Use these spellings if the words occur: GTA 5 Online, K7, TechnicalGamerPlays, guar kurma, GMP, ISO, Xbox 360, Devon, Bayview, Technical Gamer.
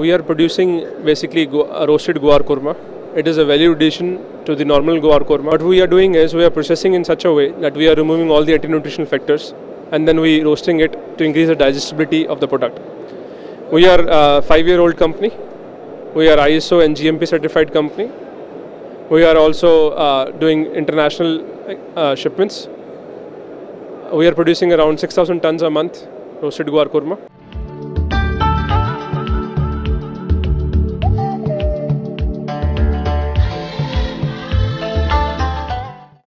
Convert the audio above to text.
We are producing basically roasted guar kurma. It is a value addition to the normal guar kurma. What we are doing is we are processing in such a way that we are removing all the anti-nutritional factors and then we roasting it to increase the digestibility of the product. We are a 5-year-old company. We are ISO and GMP certified company. We are also doing international shipments. We are producing around 6,000 tons a month roasted guar kurma.